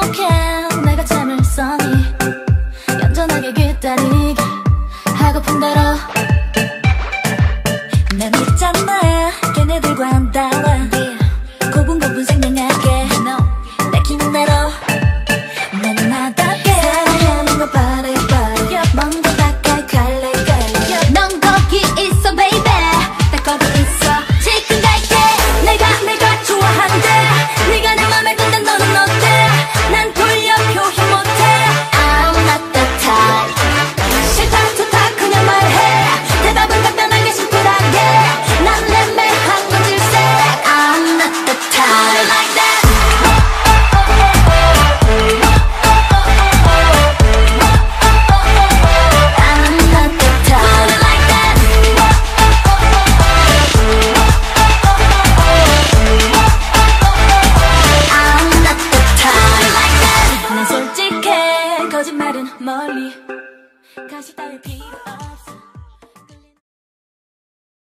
부족해 내가 잠을 써니 얌전하게 귀따리게 하고픈 대로 난 있잖아 걔네들과 안 달라 고분고분 생명하게 내 기분대로 나는 나답게 사랑하는 거 바래 바래 먼 곳 가까이 갈래 갈래 넌 거기 있어 baby 딱 거기 있어 지금 갈게 내가 좋아한대 네가 내 맘에 든다 너는 어때 난 돌려 표현 못해 I'm not that type 싫다 좋다 그냥 말해 대답은 간단하게 심플하게 난 애매한 건 질색 I'm not that type like that 거짓말은 멀리 가시 따위 필요 없어.